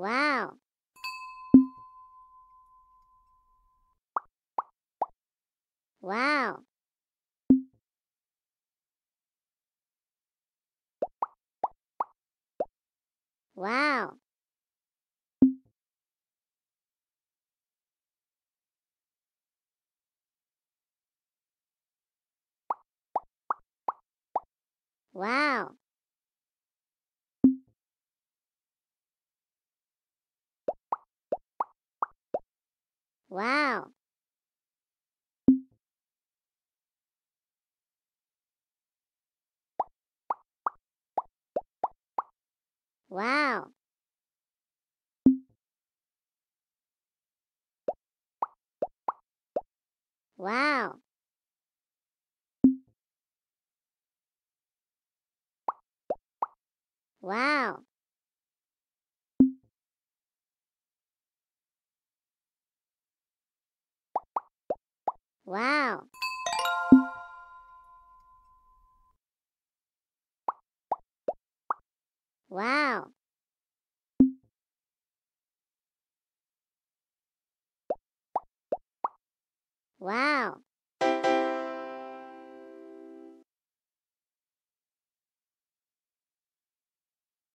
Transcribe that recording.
Wow. Wow. Wow. Wow. Wow. Wow. Wow. Wow. Wow. Wow. Wow.